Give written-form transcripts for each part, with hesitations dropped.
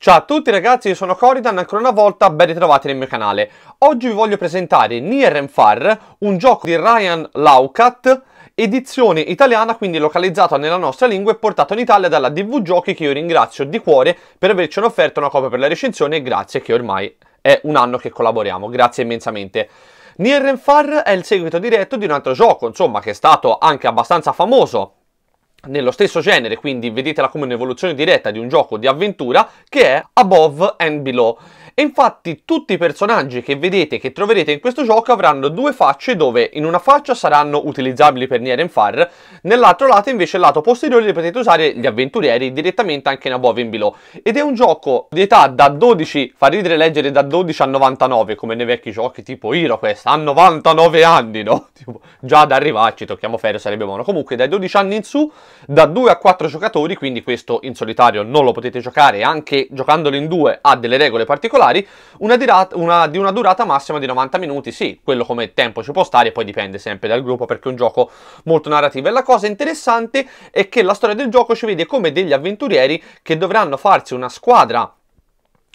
Ciao a tutti ragazzi, io sono Corydan, ancora una volta ben ritrovati nel mio canale. Oggi vi voglio presentare Near and Far, un gioco di Ryan Laucat, edizione italiana, quindi localizzato nella nostra lingua e portato in Italia dalla DV Giochi, che io ringrazio di cuore per averci offerto una copia per la recensione e grazie, che ormai è un anno che collaboriamo, grazie immensamente. Near and Far è il seguito diretto di un altro gioco, insomma, che è stato anche abbastanza famoso nello stesso genere, quindi vedetela come un'evoluzione diretta di un gioco di avventura, che è Above and Below. E infatti tutti i personaggi che vedete, che troverete in questo gioco, avranno due facce, dove in una faccia saranno utilizzabili per Near and Far, nell'altro lato invece, il lato posteriore, li potete usare gli avventurieri direttamente anche in Above and Below. Ed è un gioco di età da 12, fa ridere leggere da 12 a 99, come nei vecchi giochi tipo Hero Quest, a 99 anni, no? Tipo, già ad arrivarci, tocchiamo ferro, sarebbe buono. Comunque dai 12 anni in su, da 2 a 4 giocatori, quindi questo in solitario non lo potete giocare, anche giocandolo in due ha delle regole particolari, una durata massima di 90 minuti, sì, quello come tempo ci può stare, poi dipende sempre dal gruppo perché è un gioco molto narrativo. E la cosa interessante è che la storia del gioco ci vede come degli avventurieri che dovranno farsi una squadra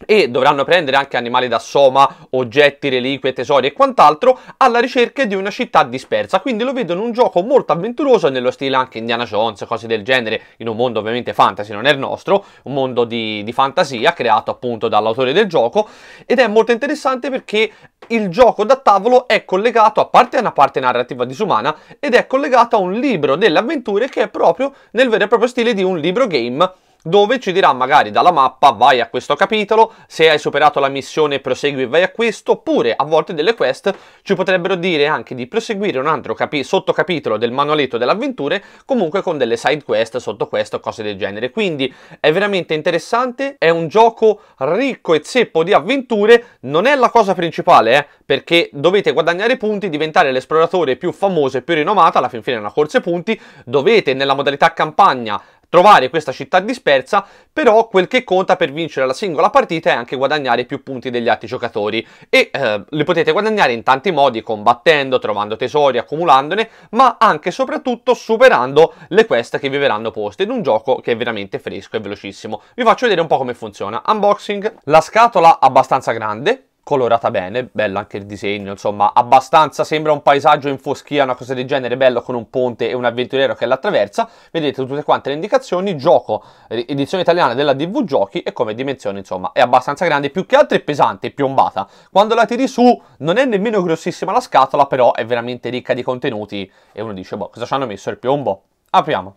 e dovranno prendere anche animali da soma, oggetti, reliquie, tesori e quant'altro alla ricerca di una città dispersa, quindi lo vedo in un gioco molto avventuroso nello stile anche Indiana Jones, cose del genere, in un mondo ovviamente fantasy, non è il nostro, un mondo di fantasia creato appunto dall'autore del gioco. Ed è molto interessante perché il gioco da tavolo è collegato, a parte una parte narrativa disumana, ed è collegato a un libro delle avventure che è proprio nel vero e proprio stile di un libro game, dove ci dirà magari dalla mappa vai a questo capitolo, se hai superato la missione prosegui e vai a questo, oppure a volte delle quest ci potrebbero dire anche di proseguire un altro sottocapitolo del manualetto delle avventure, comunque con delle side quest, sottoquest o cose del genere. Quindi è veramente interessante, è un gioco ricco e zeppo di avventure, non è la cosa principale, perché dovete guadagnare punti, diventare l'esploratore più famoso e più rinomato, alla fin fine è una corsa ai punti, dovete nella modalità campagna trovare questa città dispersa, però quel che conta per vincere la singola partita è anche guadagnare più punti degli altri giocatori, e li potete guadagnare in tanti modi, combattendo, trovando tesori, accumulandone, ma anche e soprattutto superando le quest che vi verranno poste, in un gioco che è veramente fresco e velocissimo. Vi faccio vedere un po' come funziona. Unboxing, la scatola abbastanza grande, colorata bene, bello anche il disegno, insomma abbastanza, sembra un paesaggio in foschia, una cosa del genere, bello, con un ponte e un avventuriero che l'attraversa. Vedete tutte quante le indicazioni, gioco edizione italiana della DV Giochi, e come dimensione insomma è abbastanza grande, più che altro è pesante, è piombata, quando la tiri su non è nemmeno grossissima la scatola, però è veramente ricca di contenuti e uno dice boh, cosa ci hanno messo il piombo? Apriamo.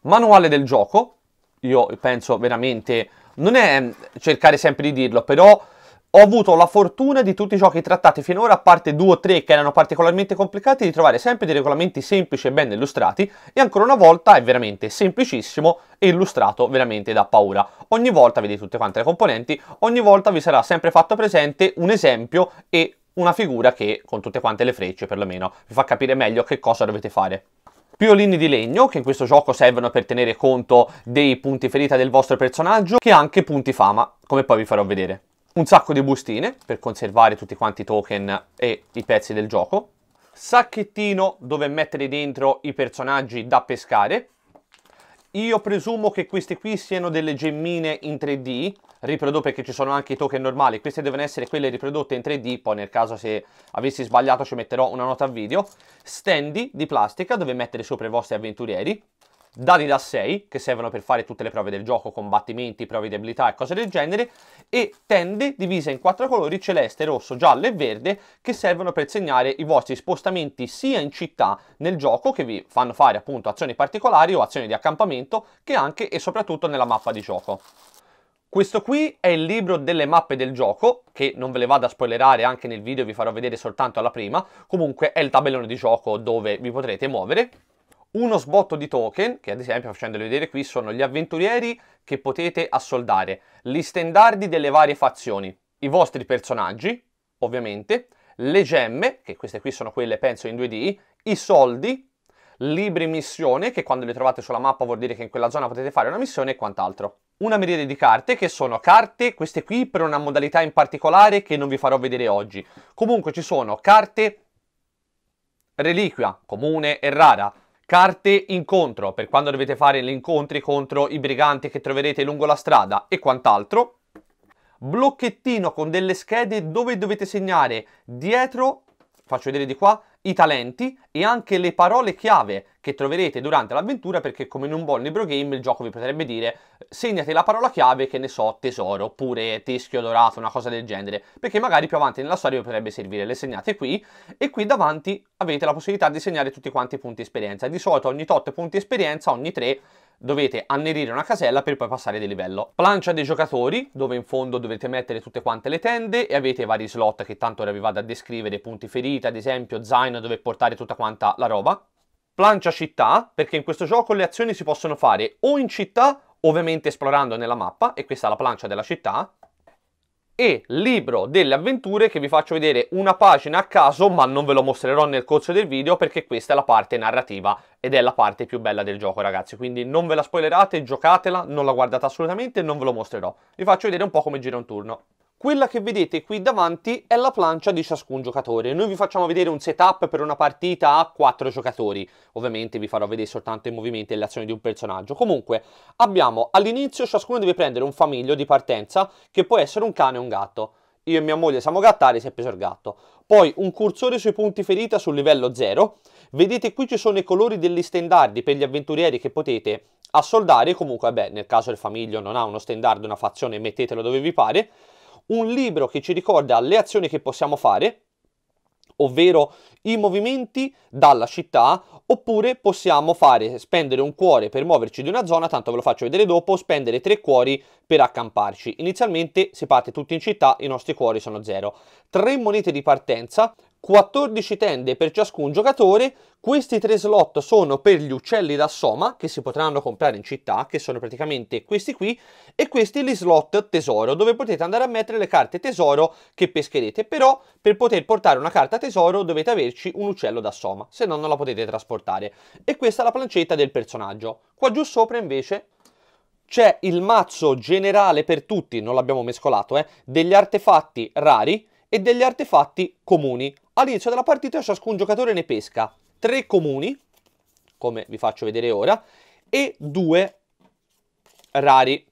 Manuale del gioco, io penso veramente, non è cercare sempre di dirlo, però ho avuto la fortuna di tutti i giochi trattati finora, a parte 2 o 3 che erano particolarmente complicati, di trovare sempre dei regolamenti semplici e ben illustrati, e ancora una volta è veramente semplicissimo e illustrato veramente da paura. Ogni volta, vedi tutte quante le componenti, ogni volta vi sarà sempre fatto presente un esempio e una figura che, con tutte quante le frecce perlomeno, vi fa capire meglio che cosa dovete fare. Piolini di legno, che in questo gioco servono per tenere conto dei punti ferita del vostro personaggio, che anche punti fama, come poi vi farò vedere. Un sacco di bustine per conservare tutti quanti i token e i pezzi del gioco. Sacchettino dove mettere dentro i personaggi da pescare. Io presumo che questi qui siano delle gemmine in 3D, riprodotte, perché ci sono anche i token normali. Queste devono essere quelle riprodotte in 3D, poi nel caso se avessi sbagliato ci metterò una nota video. Standi di plastica dove mettere sopra i vostri avventurieri. Dadi da 6 che servono per fare tutte le prove del gioco, combattimenti, prove di abilità e cose del genere, e tende divise in 4 colori, celeste, rosso, giallo e verde, che servono per segnare i vostri spostamenti sia in città nel gioco, che vi fanno fare appunto azioni particolari o azioni di accampamento, che anche e soprattutto nella mappa di gioco. Questo qui è il libro delle mappe del gioco, che non ve le vado a spoilerare, anche nel video vi farò vedere soltanto alla prima, comunque è il tabellone di gioco dove vi potrete muovere. Uno sbotto di token, che ad esempio, facendoli vedere qui, sono gli avventurieri che potete assoldare, gli stendardi delle varie fazioni, i vostri personaggi, ovviamente, le gemme, che queste qui sono quelle, penso, in 2D, i soldi, libri missione, che quando li trovate sulla mappa vuol dire che in quella zona potete fare una missione, e quant'altro. Una miriade di carte, che sono carte, queste qui, per una modalità in particolare che non vi farò vedere oggi. Comunque ci sono carte reliquia, comune e rara, carte incontro, per quando dovete fare gli incontri contro i briganti che troverete lungo la strada e quant'altro, blocchettino con delle schede dove dovete segnare dietro, faccio vedere di qua, i talenti e anche le parole chiave che troverete durante l'avventura, perché come in un buon libro game il gioco vi potrebbe dire segnate la parola chiave, che ne so, tesoro, oppure teschio dorato, una cosa del genere, perché magari più avanti nella storia vi potrebbe servire. Le segnate qui e qui davanti avete la possibilità di segnare tutti quanti i punti esperienza. Di solito ogni tot punti esperienza, ogni 3 dovete annerire una casella per poi passare di livello. Plancia dei giocatori, dove in fondo dovete mettere tutte quante le tende e avete vari slot che tanto ora vi vado a descrivere, punti ferita ad esempio, zaino dove portare tutta quanta la roba. Plancia città, perché in questo gioco le azioni si possono fare o in città, ovviamente esplorando nella mappa, e questa è la plancia della città. E libro delle avventure, che vi faccio vedere una pagina a caso, ma non ve lo mostrerò nel corso del video perché questa è la parte narrativa ed è la parte più bella del gioco, ragazzi, quindi non ve la spoilerate, giocatela, non la guardate assolutamente, non ve lo mostrerò, vi faccio vedere un po' come gira un turno. Quella che vedete qui davanti è la plancia di ciascun giocatore. Noi vi facciamo vedere un setup per una partita a 4 giocatori, ovviamente vi farò vedere soltanto i movimenti e le azioni di un personaggio. Comunque abbiamo all'inizio, ciascuno deve prendere un famiglio di partenza, che può essere un cane o un gatto. Io e mia moglie siamo gattari, si è preso il gatto. Poi un cursore sui punti ferita sul livello 0. Vedete qui ci sono i colori degli stendardi per gli avventurieri che potete assoldare. Comunque beh, nel caso il famiglio non ha uno standard, una fazione, mettetelo dove vi pare. Un libro che ci ricorda le azioni che possiamo fare, ovvero i movimenti dalla città, oppure possiamo fare spendere un cuore per muoverci di una zona, tanto ve lo faccio vedere dopo, spendere 3 cuori per accamparci. Inizialmente se parte tutti in città i nostri cuori sono 0. 3 monete di partenza, 14 tende per ciascun giocatore. Questi 3 slot sono per gli uccelli da soma che si potranno comprare in città, che sono praticamente questi qui, e questi gli slot tesoro, dove potete andare a mettere le carte tesoro che pescherete. Però per poter portare una carta tesoro dovete averci un uccello da soma, se no non la potete trasportare. E questa è la plancetta del personaggio. Qua giù sopra invece c'è il mazzo generale per tutti, non l'abbiamo mescolato, degli artefatti rari e degli artefatti comuni. All'inizio della partita ciascun giocatore ne pesca 3 comuni, come vi faccio vedere ora, e 2 rari,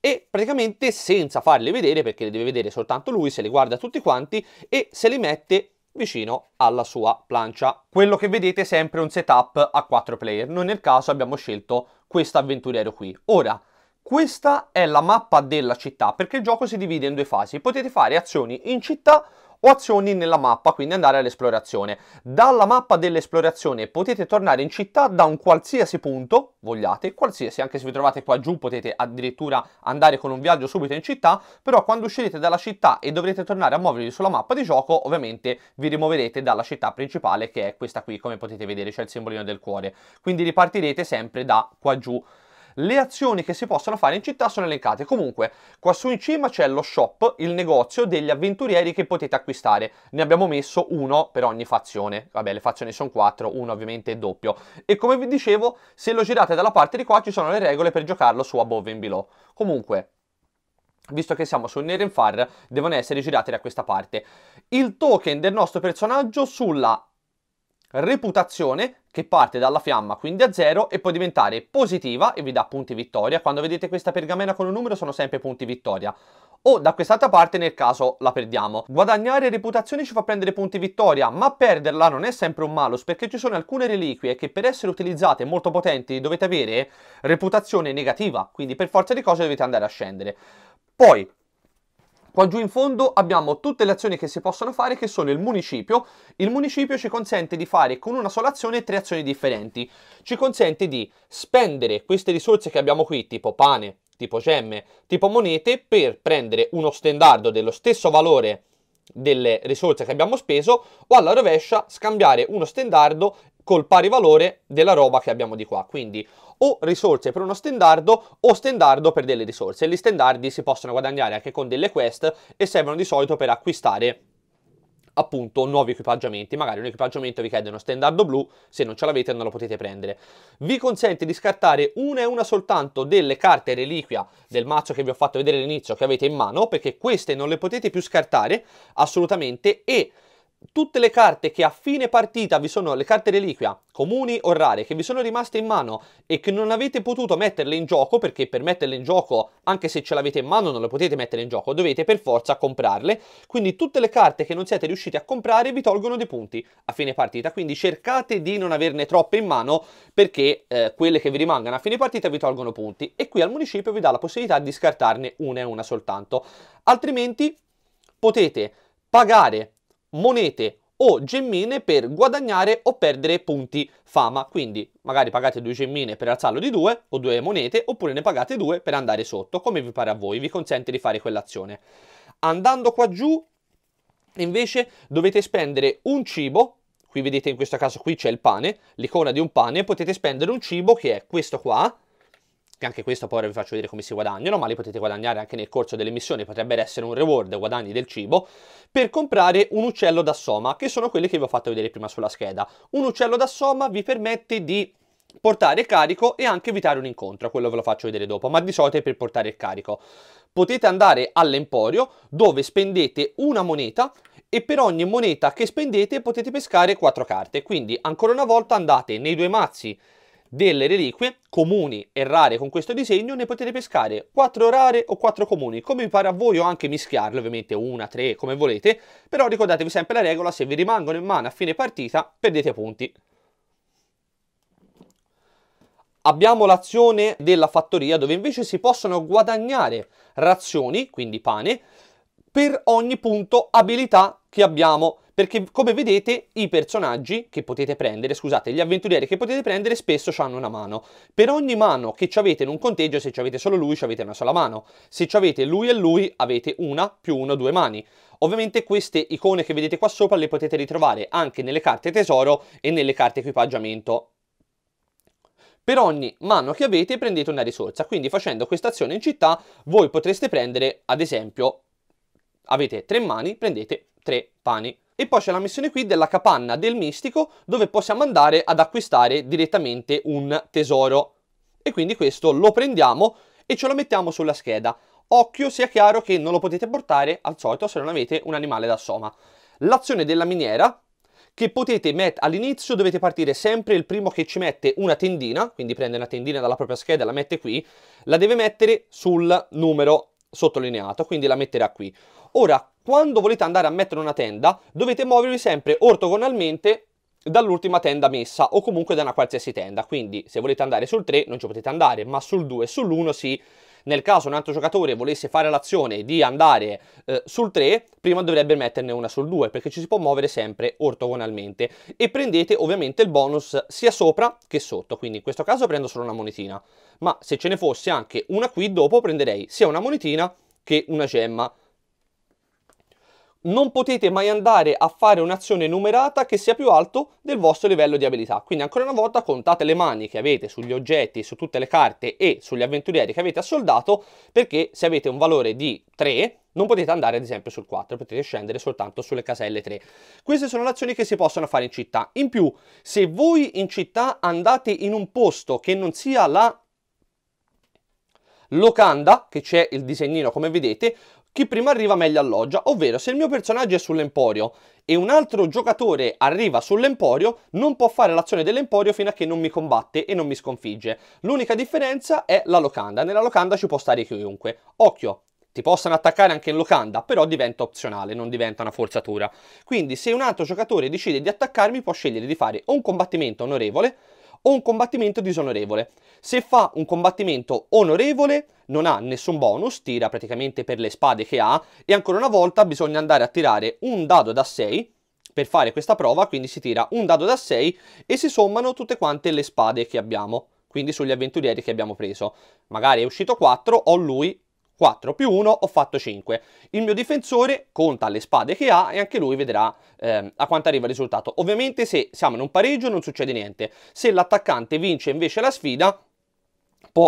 e praticamente senza farli vedere, perché li deve vedere soltanto lui, se li guarda tutti quanti e se li mette vicino alla sua plancia. Quello che vedete è sempre un setup a 4 player, noi nel caso abbiamo scelto questo avventuriero qui. Ora, questa è la mappa della città, perché il gioco si divide in 2 fasi. Potete fare azioni in città o azioni nella mappa, quindi andare all'esplorazione. Dalla mappa dell'esplorazione potete tornare in città da un qualsiasi punto vogliate, qualsiasi, anche se vi trovate qua giù potete addirittura andare con un viaggio subito in città, però quando uscirete dalla città e dovrete tornare a muovervi sulla mappa di gioco, ovviamente vi rimuoverete dalla città principale, che è questa qui, come potete vedere c'è il simbolino del cuore, quindi ripartirete sempre da qua giù. Le azioni che si possono fare in città sono elencate. Comunque qua su in cima c'è lo shop, il negozio degli avventurieri che potete acquistare. Ne abbiamo messo uno per ogni fazione, vabbè le fazioni sono 4, uno ovviamente è doppio. E come vi dicevo, se lo girate dalla parte di qua ci sono le regole per giocarlo su Above and Below. Comunque, visto che siamo sul Near and Far, devono essere girate da questa parte. Il token del nostro personaggio sulla reputazione, che parte dalla fiamma, quindi a 0, e può diventare positiva e vi dà punti vittoria. Quando vedete questa pergamena con un numero sono sempre punti vittoria, o da quest'altra parte nel caso la perdiamo. Guadagnare reputazione ci fa prendere punti vittoria, ma perderla non è sempre un malus, perché ci sono alcune reliquie che per essere utilizzate molto potenti dovete avere reputazione negativa, quindi per forza di cose dovete andare a scendere. Poi qua giù in fondo abbiamo tutte le azioni che si possono fare, che sono il municipio. Il municipio ci consente di fare con una sola azione 3 azioni differenti. Ci consente di spendere queste risorse che abbiamo qui, tipo pane, tipo gemme, tipo monete, per prendere uno stendardo dello stesso valore delle risorse che abbiamo speso, o alla rovescia scambiare uno stendardo col pari valore della roba che abbiamo di qua. Quindi o risorse per uno stendardo o stendardo per delle risorse. Gli stendardi si possono guadagnare anche con delle quest e servono di solito per acquistare appunto nuovi equipaggiamenti. Magari un equipaggiamento vi chiede uno stendardo blu, se non ce l'avete non lo potete prendere. Vi consente di scartare una e una soltanto delle carte reliquia del mazzo che vi ho fatto vedere all'inizio, che avete in mano, perché queste non le potete più scartare assolutamente, e tutte le carte che a fine partita vi sono, le carte reliquia, comuni o rare, che vi sono rimaste in mano e che non avete potuto metterle in gioco, perché per metterle in gioco, anche se ce l'avete in mano, non le potete mettere in gioco, dovete per forza comprarle. Quindi tutte le carte che non siete riusciti a comprare vi tolgono dei punti a fine partita, quindi cercate di non averne troppe in mano, perché quelle che vi rimangano a fine partita vi tolgono punti, e qui al municipio vi dà la possibilità di scartarne una e una soltanto. Altrimenti potete pagare monete o gemmine per guadagnare o perdere punti fama, quindi magari pagate 2 gemmine per alzarlo di 2 o 2 monete, oppure ne pagate 2 per andare sotto, come vi pare a voi, vi consente di fare quell'azione. Andando qua giù invece dovete spendere un cibo, qui vedete in questo caso qui c'è il pane, l'icona di un pane, potete spendere un cibo che è questo qua, che anche questo poi vi faccio vedere come si guadagnano, ma li potete guadagnare anche nel corso delle missioni, potrebbe essere un reward, guadagni del cibo, per comprare un uccello da soma, che sono quelli che vi ho fatto vedere prima sulla scheda. Un uccello da soma vi permette di portare carico e anche evitare un incontro, quello ve lo faccio vedere dopo, ma di solito è per portare il carico. Potete andare all'emporio, dove spendete una moneta, e per ogni moneta che spendete potete pescare 4 carte, quindi ancora una volta andate nei due mazzi delle reliquie, comuni e rare con questo disegno, ne potete pescare 4 rare o 4 comuni, come vi pare a voi, o anche mischiarle, ovviamente, una, 3, come volete, però ricordatevi sempre la regola, se vi rimangono in mano a fine partita, perdete punti. Abbiamo l'azione della fattoria, dove invece si possono guadagnare razioni, quindi pane, per ogni punto abilità che abbiamo, perché come vedete i personaggi che potete prendere, scusate, gli avventurieri che potete prendere spesso hanno una mano. Per ogni mano che ci avete in un conteggio, se ci avete solo lui, ci avete una sola mano. Se ci avete lui e lui, avete una più 1 o 2 mani. Ovviamente queste icone che vedete qua sopra le potete ritrovare anche nelle carte tesoro e nelle carte equipaggiamento. Per ogni mano che avete prendete una risorsa, quindi facendo questa azione in città voi potreste prendere, ad esempio, avete 3 mani, prendete 3 pani. E poi c'è la missione qui della capanna del mistico, dove possiamo andare ad acquistare direttamente un tesoro, e quindi questo lo prendiamo e ce lo mettiamo sulla scheda. Occhio, sia chiaro che non lo potete portare al solito se non avete un animale da soma. L'azione della miniera, che potete mettere all'inizio, dovete partire sempre il primo che ci mette una tendina, quindi prende una tendina dalla propria scheda e la mette qui, la deve mettere sul numero sottolineato, quindi la metterà qui. Ora, quando volete andare a mettere una tenda, dovete muovervi sempre ortogonalmente dall'ultima tenda messa, o comunque da una qualsiasi tenda, quindi se volete andare sul 3 non ci potete andare, ma sul 2 e sull'1 sì. Nel caso un altro giocatore volesse fare l'azione di andare sul 3, prima dovrebbe metterne una sul 2, perché ci si può muovere sempre ortogonalmente, e prendete ovviamente il bonus sia sopra che sotto, quindi in questo caso prendo solo una monetina, ma se ce ne fosse anche una qui dopo prenderei sia una monetina che una gemma. Non potete mai andare a fare un'azione numerata che sia più alto del vostro livello di abilità, quindi ancora una volta contate le mani che avete sugli oggetti, su tutte le carte e sugli avventurieri che avete assoldato, perché se avete un valore di 3 non potete andare ad esempio sul 4, potete scendere soltanto sulle caselle 3. Queste sono le azioni che si possono fare in città. In più, se voi in città andate in un posto che non sia la locanda, che c'è il disegnino come vedete, chi prima arriva meglio alloggia, ovvero se il mio personaggio è sull'emporio e un altro giocatore arriva sull'emporio, non può fare l'azione dell'emporio fino a che non mi combatte e non mi sconfigge. L'unica differenza è la locanda, nella locanda ci può stare chiunque. Occhio, ti possono attaccare anche in locanda, però diventa opzionale, non diventa una forzatura. Quindi se un altro giocatore decide di attaccarmi può scegliere di fare o un combattimento onorevole o un combattimento disonorevole. Se fa un combattimento onorevole non ha nessun bonus, tira praticamente per le spade che ha, e ancora una volta bisogna andare a tirare un dado da 6 per fare questa prova, quindi si tira un dado da 6 e si sommano tutte quante le spade che abbiamo, quindi sugli avventurieri che abbiamo preso. Magari è uscito 4, ho lui 4 più 1, ho fatto 5. Il mio difensore conta le spade che ha e anche lui vedrà a quanto arriva il risultato. Ovviamente se siamo in un pareggio non succede niente. Se l'attaccante vince invece la sfida,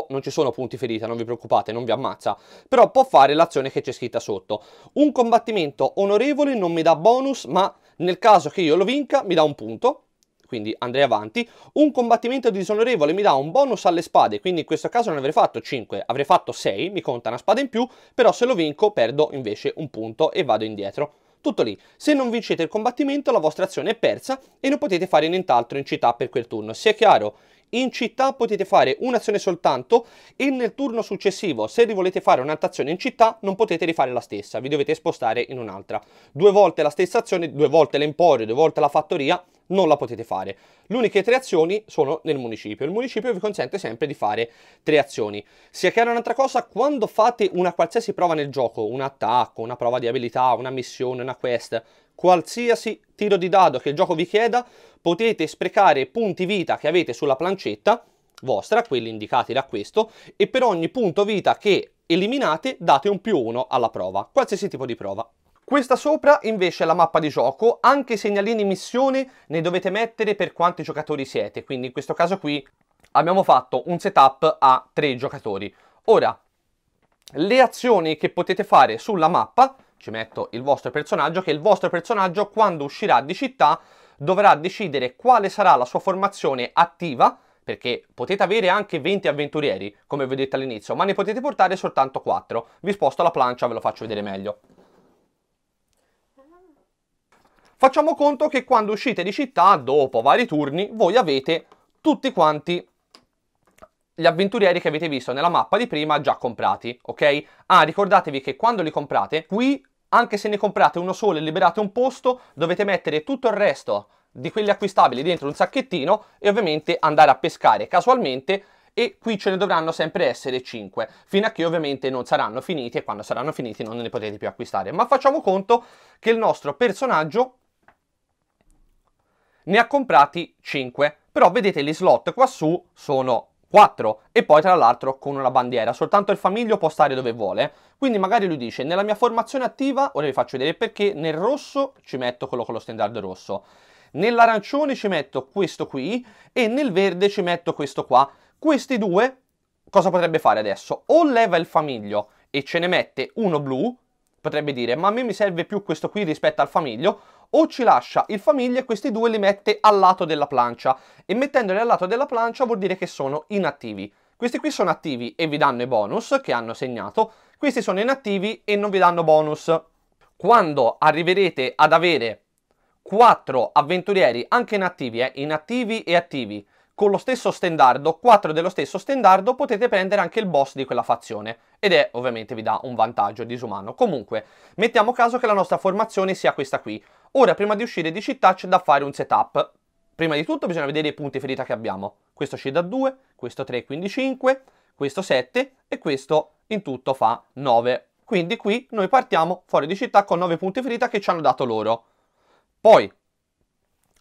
non ci sono punti ferita, non vi preoccupate, non vi ammazza, però può fare l'azione che c'è scritta sotto. Un combattimento onorevole non mi dà bonus, ma nel caso che io lo vinca mi dà un punto, quindi andrei avanti. Un combattimento disonorevole mi dà un bonus alle spade, quindi in questo caso non avrei fatto 5, avrei fatto 6, mi conta una spada in più, però se lo vinco perdo invece un punto e vado indietro. Tutto lì. Se non vincete il combattimento la vostra azione è persa e non potete fare nient'altro in città per quel turno. Sia chiaro, in città potete fare un'azione soltanto e nel turno successivo, se rivolete fare un'altra azione in città, non potete rifare la stessa, vi dovete spostare in un'altra. Due volte la stessa azione, due volte l'emporio, due volte la fattoria, non la potete fare. Le uniche tre azioni sono nel municipio. Il municipio vi consente sempre di fare tre azioni. Sia chiaro un'altra cosa, quando fate una qualsiasi prova nel gioco, un attacco, una prova di abilità, una missione, una quest, qualsiasi tiro di dado che il gioco vi chieda, potete sprecare punti vita che avete sulla plancetta vostra, quelli indicati da questo, e per ogni punto vita che eliminate date un +1 alla prova, qualsiasi tipo di prova. Questa sopra invece è la mappa di gioco, anche i segnalini missione ne dovete mettere per quanti giocatori siete, quindi in questo caso qui abbiamo fatto un setup a 3 giocatori. Ora, le azioni che potete fare sulla mappa, ci metto il vostro personaggio, che il vostro personaggio quando uscirà di città dovrà decidere quale sarà la sua formazione attiva, perché potete avere anche 20 avventurieri, come vedete all'inizio, ma ne potete portare soltanto 4. Vi sposto la plancia, ve lo faccio vedere meglio. Facciamo conto che quando uscite di città, dopo vari turni, voi avete tutti quanti gli avventurieri che avete visto nella mappa di prima già comprati, ok? Ah, ricordatevi che quando li comprate, qui, anche se ne comprate uno solo e liberate un posto, dovete mettere tutto il resto di quelli acquistabili dentro un sacchettino e ovviamente andare a pescare casualmente, e qui ce ne dovranno sempre essere 5, fino a che ovviamente non saranno finiti, e quando saranno finiti non ne potete più acquistare. Ma facciamo conto che il nostro personaggio ne ha comprati 5, però vedete gli slot qua su sono 4 e poi tra l'altro con una bandiera, soltanto il famiglio può stare dove vuole, quindi magari lui dice nella mia formazione attiva, ora vi faccio vedere perché, nel rosso ci metto quello con lo standard rosso, nell'arancione ci metto questo qui e nel verde ci metto questo qua. Questi due cosa potrebbe fare adesso? O leva il famiglio e ce ne mette uno blu, potrebbe dire ma a me mi serve più questo qui rispetto al famiglio, o ci lascia il famiglio e questi due li mette al lato della plancia, e mettendoli al lato della plancia vuol dire che sono inattivi. Questi qui sono attivi e vi danno i bonus che hanno segnato, questi sono inattivi e non vi danno bonus. Quando arriverete ad avere 4 avventurieri anche inattivi, inattivi e attivi, con lo stesso stendardo, 4 dello stesso stendardo, potete prendere anche il boss di quella fazione, ed è ovviamente vi dà un vantaggio disumano. Comunque, mettiamo caso che la nostra formazione sia questa qui. Ora, prima di uscire di città c'è da fare un setup. Prima di tutto bisogna vedere i punti ferita che abbiamo. Questo ci dà 2, questo 3, quindi 5, questo 7 e questo in tutto fa 9. Quindi qui noi partiamo fuori di città con 9 punti ferita che ci hanno dato loro. Poi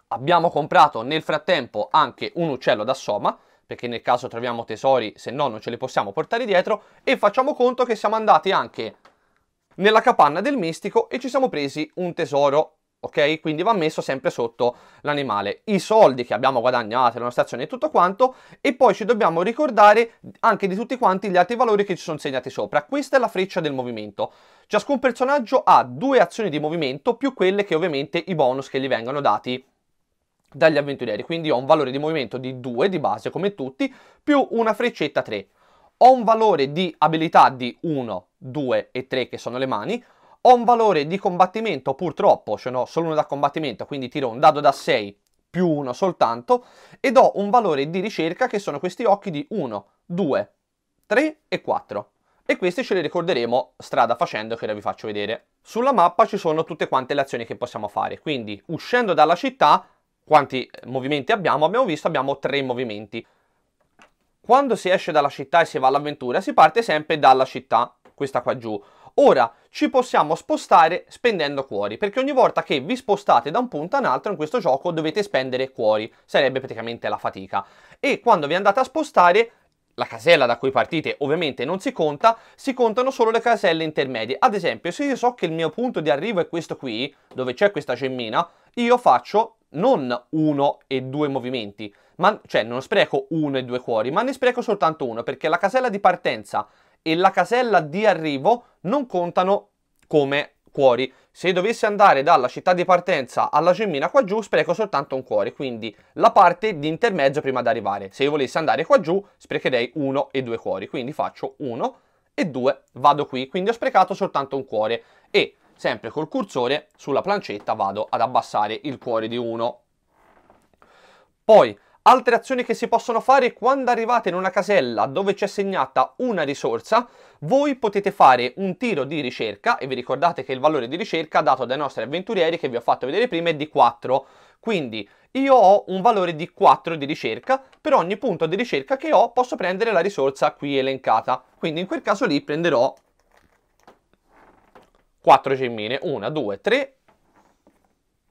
abbiamo comprato nel frattempo anche un uccello da soma, perché nel caso troviamo tesori, se no non ce li possiamo portare dietro, e facciamo conto che siamo andati anche nella capanna del mistico e ci siamo presi un tesoro, ok? Quindi va messo sempre sotto l'animale. I soldi che abbiamo guadagnato, la nostra azione e tutto quanto, e poi ci dobbiamo ricordare anche di tutti quanti gli altri valori che ci sono segnati sopra. Questa è la freccia del movimento. Ciascun personaggio ha 2 azioni di movimento più quelle che ovviamente i bonus che gli vengono dati dagli avventurieri, quindi ho un valore di movimento di 2 di base come tutti, più una freccetta 3. Ho un valore di abilità di 1, 2 e 3 che sono le mani, ho un valore di combattimento purtroppo, cioè no, solo uno da combattimento, quindi tiro un dado da 6 più 1 soltanto, ed ho un valore di ricerca che sono questi occhi di 1, 2, 3 e 4. E questi ce li ricorderemo strada facendo, che ora vi faccio vedere. Sulla mappa ci sono tutte quante le azioni che possiamo fare, quindi uscendo dalla città, quanti movimenti abbiamo? Abbiamo visto, abbiamo 3 movimenti. Quando si esce dalla città e si va all'avventura, si parte sempre dalla città, questa qua giù. Ora, ci possiamo spostare spendendo cuori, perché ogni volta che vi spostate da un punto a un altro in questo gioco dovete spendere cuori, sarebbe praticamente la fatica. E quando vi andate a spostare, la casella da cui partite ovviamente non si conta, si contano solo le caselle intermedie. Ad esempio, se io so che il mio punto di arrivo è questo qui, dove c'è questa gemmina, io faccio non 1 e 2 movimenti, ma, cioè non spreco 1 e 2 cuori, ma ne spreco soltanto 1, perché la casella di partenza e la casella di arrivo non contano come cuori. Se dovessi andare dalla città di partenza alla gemmina qua giù, spreco soltanto un cuore, quindi la parte di intermezzo prima di arrivare. Se io volessi andare qua giù, sprecherei 1 e 2 cuori, quindi faccio 1 e 2, vado qui, quindi ho sprecato soltanto un cuore. E sempre col cursore sulla plancetta vado ad abbassare il cuore di 1. Poi altre azioni che si possono fare: quando arrivate in una casella dove c'è segnata una risorsa, voi potete fare un tiro di ricerca, e vi ricordate che il valore di ricerca dato dai nostri avventurieri che vi ho fatto vedere prima è di 4, quindi io ho un valore di 4 di ricerca, per ogni punto di ricerca che ho posso prendere la risorsa qui elencata, quindi in quel caso lì prenderò 4 gemmine, 1, 2, 3...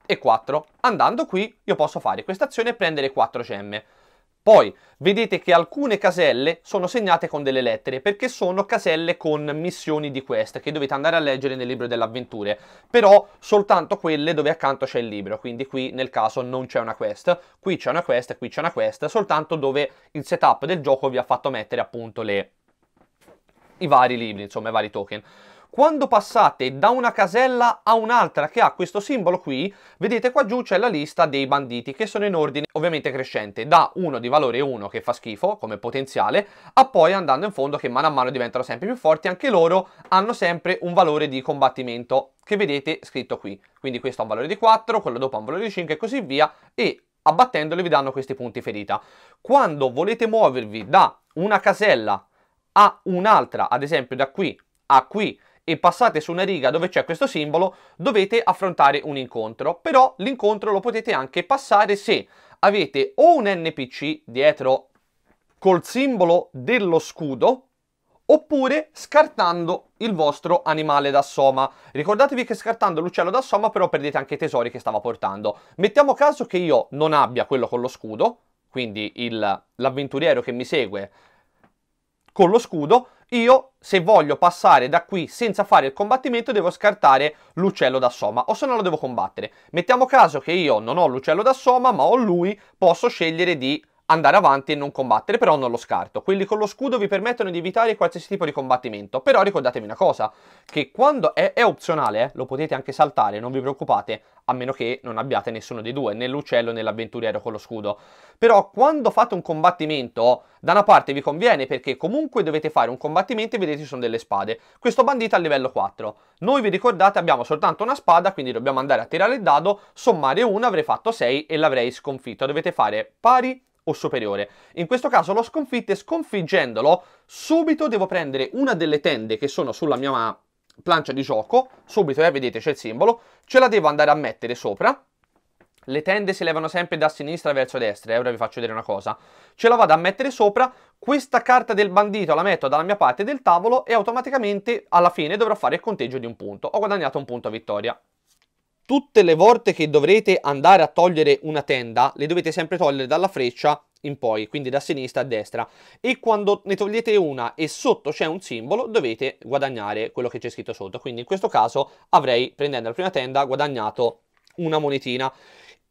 e 4. Andando qui io posso fare questa azione e prendere 4 gemme. Poi vedete che alcune caselle sono segnate con delle lettere perché sono caselle con missioni di quest che dovete andare a leggere nel libro delle avventure, però soltanto quelle dove accanto c'è il libro, quindi qui nel caso non c'è una quest, qui c'è una quest, qui c'è una quest, soltanto dove il setup del gioco vi ha fatto mettere appunto i vari libri, insomma i vari token. Quando passate da una casella a un'altra che ha questo simbolo qui, vedete qua giù c'è la lista dei banditi che sono in ordine ovviamente crescente, da 1 di valore 1 che fa schifo come potenziale, a poi andando in fondo che mano a mano diventano sempre più forti, anche loro hanno sempre un valore di combattimento che vedete scritto qui. Quindi questo ha un valore di 4, quello dopo ha un valore di 5 e così via, e abbattendoli vi danno questi punti ferita. Quando volete muovervi da una casella a un'altra, ad esempio da qui a qui, e passate su una riga dove c'è questo simbolo, dovete affrontare un incontro, però l'incontro lo potete anche passare se avete o un NPC dietro col simbolo dello scudo, oppure scartando il vostro animale da soma. Ricordatevi che scartando l'uccello da soma però perdete anche i tesori che stava portando. Mettiamo caso che io non abbia quello con lo scudo, quindi l'avventuriero che mi segue con lo scudo, io se voglio passare da qui senza fare il combattimento devo scartare l'uccello da soma, o se no lo devo combattere. Mettiamo caso che io non ho l'uccello da soma ma ho lui, posso scegliere di andare avanti e non combattere, però non lo scarto. Quelli con lo scudo vi permettono di evitare qualsiasi tipo di combattimento, però ricordatevi una cosa, che quando è opzionale, lo potete anche saltare, non vi preoccupate, a meno che non abbiate nessuno dei due, né l'uccello né l'avventuriero con lo scudo. Però quando fate un combattimento, da una parte vi conviene perché comunque dovete fare un combattimento e vedete ci sono delle spade. Questo bandito è a livello 4. Noi vi ricordate abbiamo soltanto una spada, quindi dobbiamo andare a tirare il dado, sommare una, avrei fatto 6 e l'avrei sconfitto. Dovete fare pari o superiore. In questo caso lo sconfitto, e sconfiggendolo subito devo prendere una delle tende che sono sulla mia plancia di gioco, subito vedete c'è il simbolo, ce la devo andare a mettere sopra. Le tende si levano sempre da sinistra verso destra, ora vi faccio vedere una cosa. Ce la vado a mettere sopra, questa carta del bandito la metto dalla mia parte del tavolo e automaticamente alla fine dovrò fare il conteggio di un punto. Ho guadagnato un punto a vittoria. Tutte le volte che dovrete andare a togliere una tenda, le dovete sempre togliere dalla freccia in poi, quindi da sinistra a destra, e quando ne togliete una e sotto c'è un simbolo dovete guadagnare quello che c'è scritto sotto. Quindi in questo caso avrei, prendendo la prima tenda, guadagnato una monetina.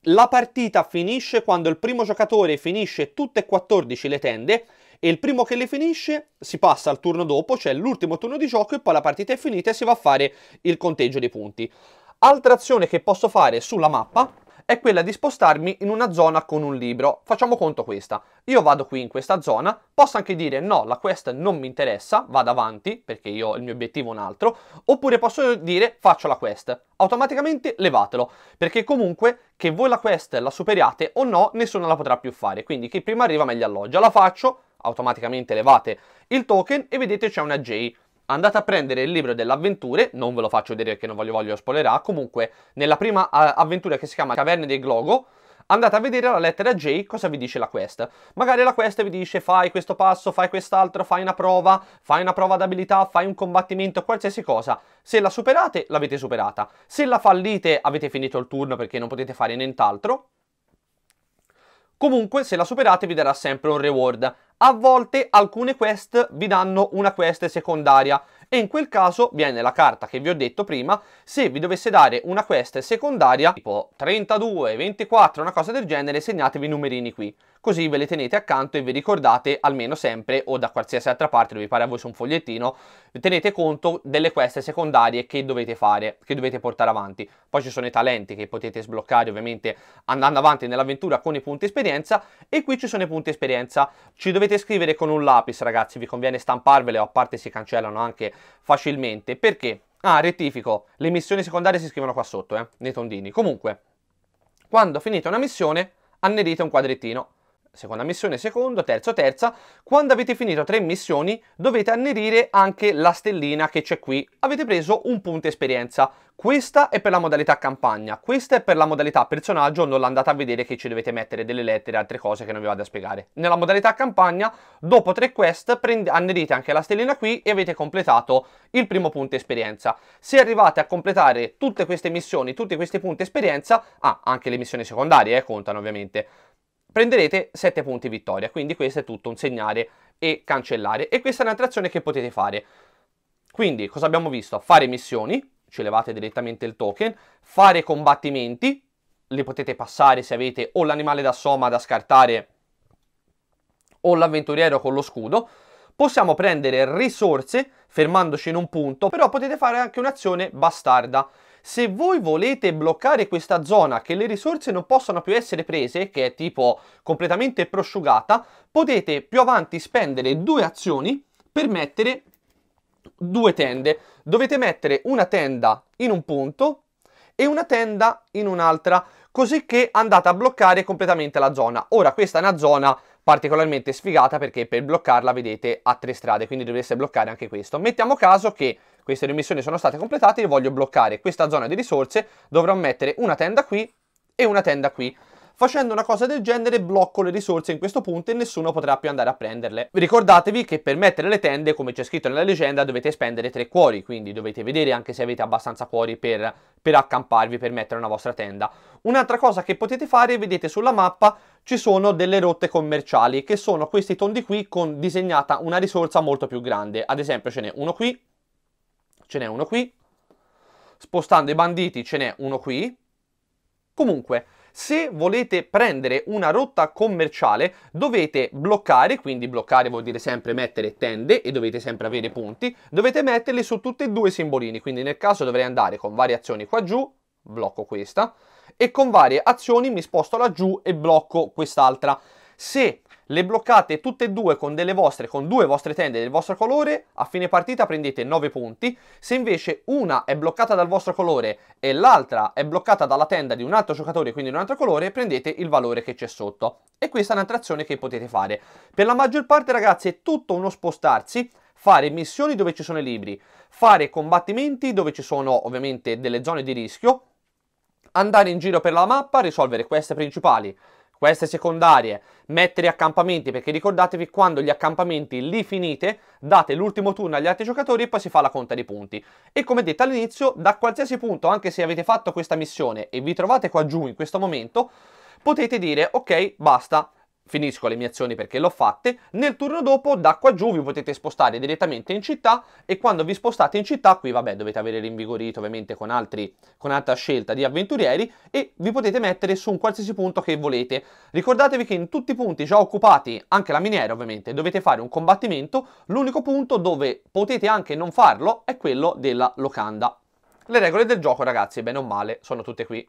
La partita finisce quando il primo giocatore finisce tutte e 14 le tende, e il primo che le finisce si passa al turno dopo, cioè l'ultimo turno di gioco, e poi la partita è finita e si va a fare il conteggio dei punti. Altra azione che posso fare sulla mappa è quella di spostarmi in una zona con un libro. Facciamo conto questa. Io vado qui in questa zona, posso anche dire no, la quest non mi interessa, vado avanti perché io il mio obiettivo è un altro, oppure posso dire faccio la quest. Automaticamente levatelo, perché comunque che voi la quest la superiate o no, nessuno la potrà più fare, quindi chi prima arriva meglio alloggia. La faccio, automaticamente levate il token e vedete c'è una J. Andate a prendere il libro delle avventure, non ve lo faccio vedere perché non voglio spoilerare, comunque nella prima avventura che si chiama Caverne dei Glogo, andate a vedere la lettera J cosa vi dice la quest. Magari la quest vi dice fai questo passo, fai quest'altro, fai una prova d'abilità, fai un combattimento, qualsiasi cosa. Se la superate l'avete superata, se la fallite avete finito il turno perché non potete fare nient'altro. Comunque se la superate vi darà sempre un reward. A volte alcune quest vi danno una quest secondaria e in quel caso viene la carta che vi ho detto prima. Se vi dovesse dare una quest secondaria tipo 32, 24, una cosa del genere, segnatevi i numerini qui, così ve le tenete accanto e vi ricordate almeno sempre, o da qualsiasi altra parte dove vi pare a voi su un fogliettino, tenete conto delle quest secondarie che dovete fare, che dovete portare avanti. Poi ci sono i talenti che potete sbloccare ovviamente andando avanti nell'avventura con i punti esperienza, e qui ci sono i punti esperienza. Ci dovete scrivere con un lapis, ragazzi, vi conviene stamparvele, o a parte si cancellano anche facilmente, perché Ah, rettifico, le missioni secondarie si scrivono qua sotto, nei tondini. Comunque, quando finite una missione, annerite un quadrettino. Seconda missione, secondo, terzo, terza. Quando avete finito 3 missioni, dovete annerire anche la stellina che c'è qui. Avete preso un punto esperienza. Questa è per la modalità campagna, questa è per la modalità personaggio, non l'andate a vedere che ci dovete mettere delle lettere e altre cose che non vi vado a spiegare. Nella modalità campagna, dopo 3 quest, annerite anche la stellina qui e avete completato il primo punto esperienza. Se arrivate a completare tutte queste missioni, tutti questi punti esperienza, anche le missioni secondarie contano ovviamente, prenderete 7 punti vittoria, quindi questo è tutto un segnare e cancellare. E questa è un'altra azione che potete fare. Quindi, cosa abbiamo visto? Fare missioni, ci levate direttamente il token, fare combattimenti, li potete passare se avete o l'animale da soma da scartare o l'avventuriero con lo scudo. Possiamo prendere risorse fermandoci in un punto, però potete fare anche un'azione bastarda. Se voi volete bloccare questa zona che le risorse non possono più essere prese, che è tipo completamente prosciugata, potete più avanti spendere 2 azioni per mettere 2 tende. Dovete mettere una tenda in un punto e una tenda in un'altra, così che andate a bloccare completamente la zona. Ora questa è una zona particolarmente sfigata perché per bloccarla vedete ha 3 strade, quindi dovreste bloccare anche questo. Mettiamo caso che queste 2 missioni sono state completate, io voglio bloccare questa zona di risorse, dovrò mettere una tenda qui e una tenda qui. Facendo una cosa del genere blocco le risorse in questo punto e nessuno potrà più andare a prenderle. Ricordatevi che per mettere le tende, come c'è scritto nella leggenda, dovete spendere 3 cuori, quindi dovete vedere anche se avete abbastanza cuori per accamparvi, per mettere una vostra tenda. Un'altra cosa che potete fare, vedete sulla mappa ci sono delle rotte commerciali, che sono questi tondi qui con disegnata una risorsa molto più grande. Ad esempio ce n'è uno qui, ce n'è uno qui, spostando i banditi ce n'è uno qui. Comunque, se volete prendere una rotta commerciale dovete bloccare, quindi bloccare vuol dire sempre mettere tende e dovete sempre avere punti, dovete metterli su tutti e 2 i simbolini, quindi nel caso dovrei andare con varie azioni qua giù, blocco questa, e con varie azioni mi sposto laggiù e blocco quest'altra. Se le bloccate tutte e 2 con 2 vostre tende del vostro colore, a fine partita prendete 9 punti. Se invece una è bloccata dal vostro colore e l'altra è bloccata dalla tenda di un altro giocatore, quindi di un altro colore, prendete il valore che c'è sotto. E questa è un'altra azione che potete fare. Per la maggior parte, ragazzi, è tutto uno spostarsi, fare missioni dove ci sono i libri, fare combattimenti dove ci sono ovviamente delle zone di rischio, andare in giro per la mappa, risolvere queste principali, queste secondarie, mettere accampamenti, perché ricordatevi quando gli accampamenti li finite date l'ultimo turno agli altri giocatori e poi si fa la conta dei punti. E come detto all'inizio, da qualsiasi punto, anche se avete fatto questa missione e vi trovate qua giù in questo momento, potete dire ok, basta, finisco le mie azioni perché l'ho fatte. Nel turno dopo da qua giù vi potete spostare direttamente in città e quando vi spostate in città qui, vabbè, dovete avere rinvigorito ovviamente con altra scelta di avventurieri e vi potete mettere su un qualsiasi punto che volete. Ricordatevi che in tutti i punti già occupati, anche la miniera ovviamente, dovete fare un combattimento. L'unico punto dove potete anche non farlo è quello della locanda. Le regole del gioco, ragazzi, bene o male, sono tutte qui.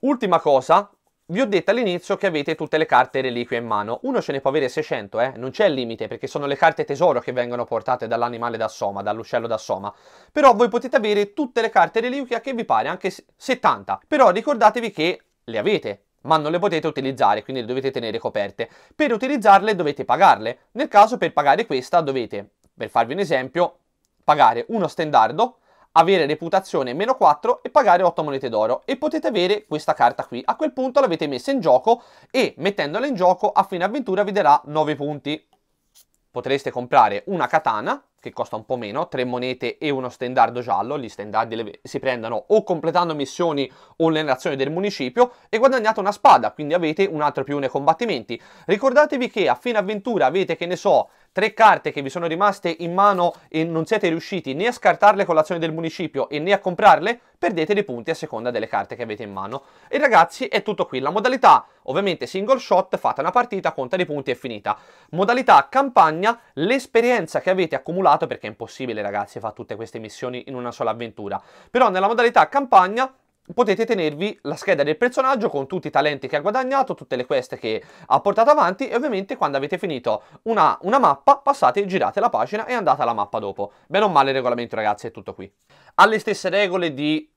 Ultima cosa, vi ho detto all'inizio che avete tutte le carte reliquie in mano, uno ce ne può avere 600, non c'è il limite perché sono le carte tesoro che vengono portate dall'animale da soma, dall'uccello da soma, però voi potete avere tutte le carte reliquia che vi pare, anche 70, però ricordatevi che le avete, ma non le potete utilizzare, quindi le dovete tenere coperte. Per utilizzarle dovete pagarle, nel caso per pagare questa dovete, per farvi un esempio, pagare uno stendardo, avere reputazione -4 e pagare 8 monete d'oro e potete avere questa carta qui. A quel punto l'avete messa in gioco e mettendola in gioco a fine avventura vi darà 9 punti. Potreste comprare una katana che costa un po' meno, 3 monete e uno stendardo giallo, gli stendardi si prendono o completando missioni o nelle azioni del municipio, e guadagnate una spada, quindi avete un altro +1 ai combattimenti. Ricordatevi che a fine avventura avete, che ne so, 3 carte che vi sono rimaste in mano e non siete riusciti né a scartarle con l'azione del municipio e né a comprarle, perdete dei punti a seconda delle carte che avete in mano. E ragazzi, è tutto qui. La modalità ovviamente single shot, fate una partita, conta dei punti e finita. Modalità campagna, l'esperienza che avete accumulato, perché è impossibile ragazzi fare tutte queste missioni in una sola avventura, però nella modalità campagna potete tenervi la scheda del personaggio con tutti i talenti che ha guadagnato, tutte le quest che ha portato avanti, e ovviamente quando avete finito una mappa passate, girate la pagina e andate alla mappa dopo. Bene o male il regolamento, ragazzi, è tutto qui. Ha le stesse regole di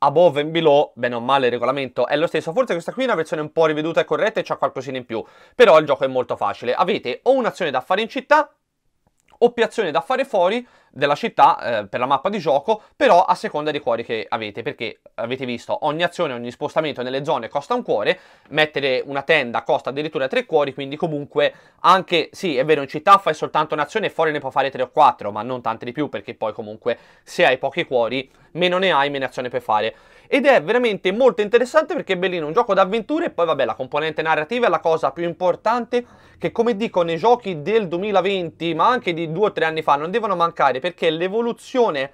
Above and Below, bene o male il regolamento è lo stesso, forse questa qui è una versione un po' riveduta e corretta e c'ha qualcosina in più, però il gioco è molto facile. Avete o un'azione da fare in città o più azioni da fare fuori della città per la mappa di gioco, però a seconda dei cuori che avete, perché avete visto ogni azione, ogni spostamento nelle zone costa un cuore, mettere una tenda costa addirittura 3 cuori, quindi comunque anche, sì è vero, in città fai soltanto un'azione e fuori ne puoi fare 3 o 4, ma non tante di più, perché poi comunque se hai pochi cuori meno ne hai, meno azione per fare. Ed è veramente molto interessante perché è bellino, un gioco d'avventura, e poi vabbè la componente narrativa è la cosa più importante, che come dico nei giochi del 2020 ma anche di 2 o 3 anni fa non devono mancare, perché l'evoluzione,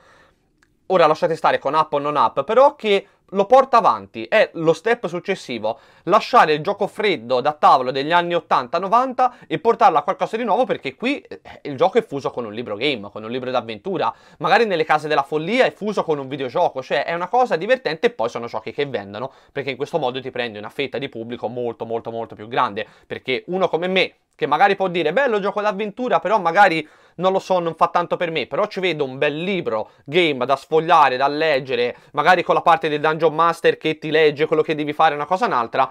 ora lasciate stare con app o non app, però che lo porta avanti, è lo step successivo, lasciare il gioco freddo da tavolo degli anni 80-90 e portarlo a qualcosa di nuovo, perché qui il gioco è fuso con un libro game, con un libro d'avventura, magari nelle case della follia è fuso con un videogioco, cioè è una cosa divertente, e poi sono giochi che vendono, perché in questo modo ti prendi una fetta di pubblico molto molto molto più grande, perché uno come me, che magari può dire bello gioco d'avventura, però magari non lo so, non fa tanto per me, però ci vedo un bel libro game da sfogliare, da leggere, magari con la parte del Dungeon Master che ti legge quello che devi fare, una cosa o un'altra,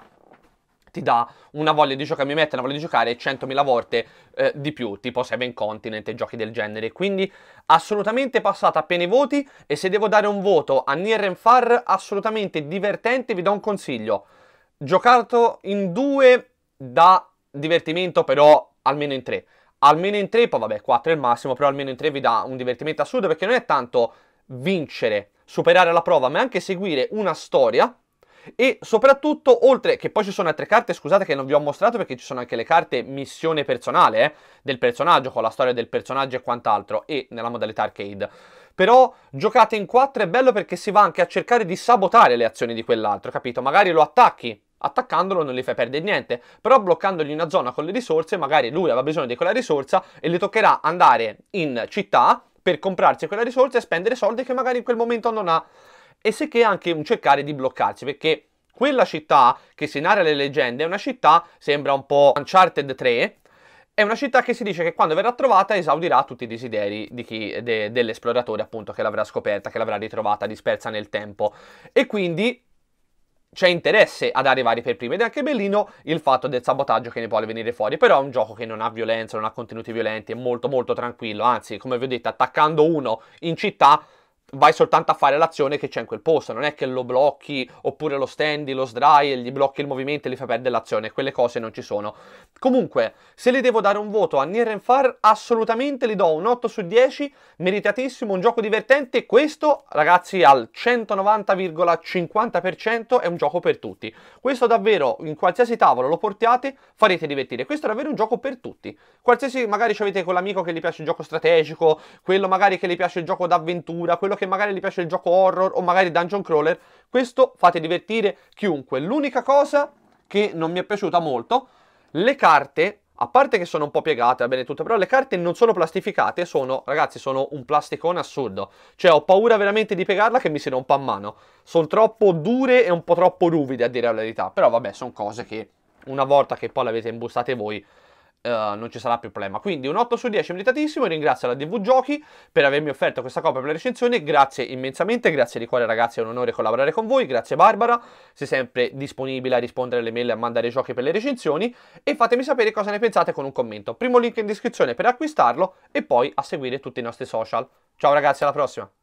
ti dà una voglia di giocare, mi mette una voglia di giocare 100.000 volte di più, tipo Seven Continent e giochi del genere. Quindi assolutamente passate appena i voti, e se devo dare un voto a Near & Far, assolutamente divertente, vi do un consiglio, giocato in 2 da divertimento, però almeno in 3. Almeno in 3, poi vabbè 4 è il massimo, però almeno in 3 vi dà un divertimento assurdo, perché non è tanto vincere, superare la prova, ma anche seguire una storia, e soprattutto, oltre che poi ci sono altre carte, scusate che non vi ho mostrato perché ci sono anche le carte missione personale del personaggio, con la storia del personaggio e quant'altro, e nella modalità arcade. Però giocate in 4 è bello perché si va anche a cercare di sabotare le azioni di quell'altro, capito? Magari lo attacchi, attaccandolo non gli fai perdere niente, però bloccandogli una zona con le risorse, magari lui aveva bisogno di quella risorsa e gli toccherà andare in città per comprarsi quella risorsa e spendere soldi che magari in quel momento non ha, e sicché anche un cercare di bloccarsi, perché quella città che si narra le leggende è una città, sembra un po' Uncharted 3, è una città che si dice che quando verrà trovata esaudirà tutti i desideri di dell'esploratore, appunto, che l'avrà scoperta, che l'avrà ritrovata dispersa nel tempo, e quindi c'è interesse ad arrivare per prima. Ed è anche bellino il fatto del sabotaggio che ne vuole venire fuori, però è un gioco che non ha violenza, non ha contenuti violenti, è molto molto tranquillo, anzi come vi ho detto, attaccando uno in città vai soltanto a fare l'azione che c'è in quel posto, non è che lo blocchi oppure lo stendi, lo sdrai e gli blocchi il movimento e gli fai perdere l'azione, quelle cose non ci sono. Comunque, se le devo dare un voto a Near & Far, assolutamente li do un 8/10, meritatissimo, un gioco divertente, questo ragazzi al 190,50% è un gioco per tutti, questo davvero in qualsiasi tavolo lo portiate farete divertire, questo è davvero un gioco per tutti, qualsiasi, magari ci avete quell'amico che gli piace il gioco strategico, quello magari che gli piace il gioco d'avventura, quello che magari gli piace il gioco horror o magari dungeon crawler, questo fate divertire chiunque. L'unica cosa che non mi è piaciuta molto, le carte, a parte che sono un po' piegate, va bene tutto, però le carte non sono plastificate, sono, ragazzi, sono un plasticone assurdo, cioè ho paura veramente di piegarla che mi si rompa a mano, sono troppo dure e un po' troppo ruvide a dire la verità, però vabbè sono cose che una volta che poi le avete imbustate voi non ci sarà più problema. Quindi un 8/10 meritatissimo, ringrazio la DV Giochi per avermi offerto questa copia per la recensione, grazie immensamente, grazie di cuore ragazzi, è un onore collaborare con voi, grazie Barbara, sei sempre disponibile a rispondere alle mail e a mandare i giochi per le recensioni, e fatemi sapere cosa ne pensate con un commento, primo link in descrizione per acquistarlo e poi a seguire tutti i nostri social. Ciao ragazzi, alla prossima!